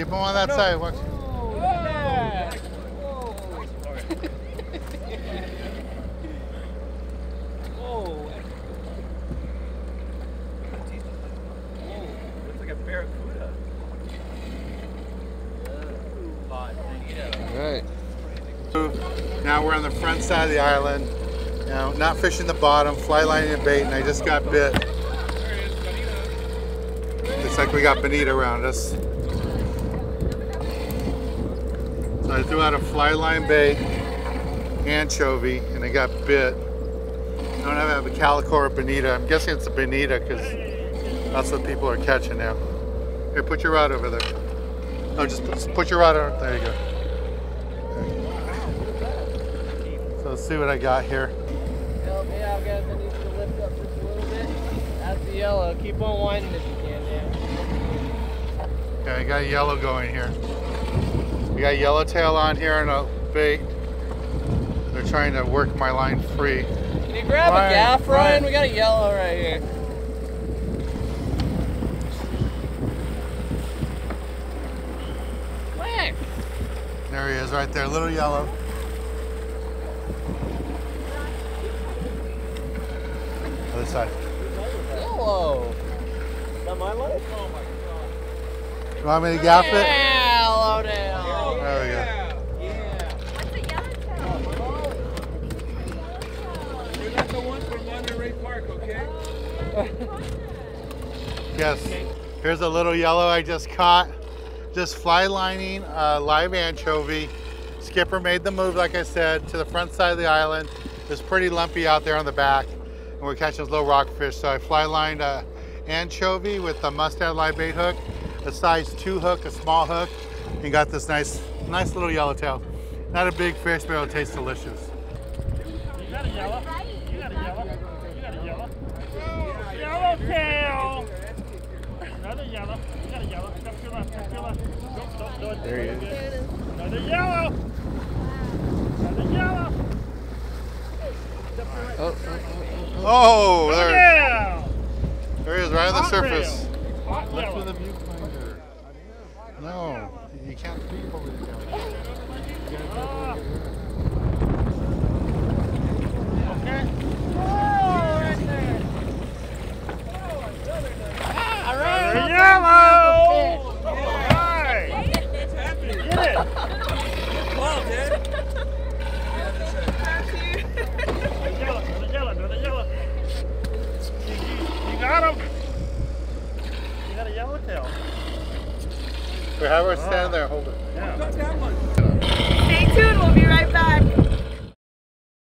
Keep him on that side. Watch. Whoa. Yeah. Whoa. Whoa. Looks like a barracuda. Right. So now we're on the front side of the island. Now, not fishing the bottom, fly lining and bait, and I just got bit. Looks like we got bonita around us. So I threw out a fly line bait, anchovy, and it got bit. I don't have a calico or bonita. I'm guessing it's a bonita because that's what people are catching now. Here, put your rod over there. No, just put your rod over. There you go. So let's see what I got here. Help me out, guys. I need you to lift up just a little bit. That's the yellow. Keep on winding if you can, man. Okay, I got yellow going here. We got yellowtail on here and a bait. They're trying to work my line free. Can you grab a gaff, Ryan? We got a yellow right here. Quick! There he is right there, little yellow. Other side. Yellow! Is that my life? Oh my god. You want me to gaff it? Hello down. There we go. Yeah. What's a yellowtail? Oh. You're not the one from Monterey Park, okay? Yes. Here's a little yellow I just caught. Just fly lining live anchovy. Skipper made the move, like I said, to the front side of the island. It's pretty lumpy out there on the back, and we're catching those little rockfish. So I fly lined anchovy with a mustad live bait hook, a size 2 hook, a small hook. You got this nice little yellowtail. Not a big fish, but it'll taste delicious. You got a yellow. You got a yellow. You got a yellow. Oh, yellowtail! Another yellow. You got a yellow. Come to your left. Come to your left. Don't. There he is. Another yellow. Another yellow. Oh, there. Yeah. There he is, right on the surface. Hot yellow. No, you can't peep over the camera. Okay. Oh, right there. Oh, another yellow. All right. It's happening. Get it. Wow, dude. Another yellow. You got him. You got a yellowtail. Have her stand there, hold it. Yeah. Got that one.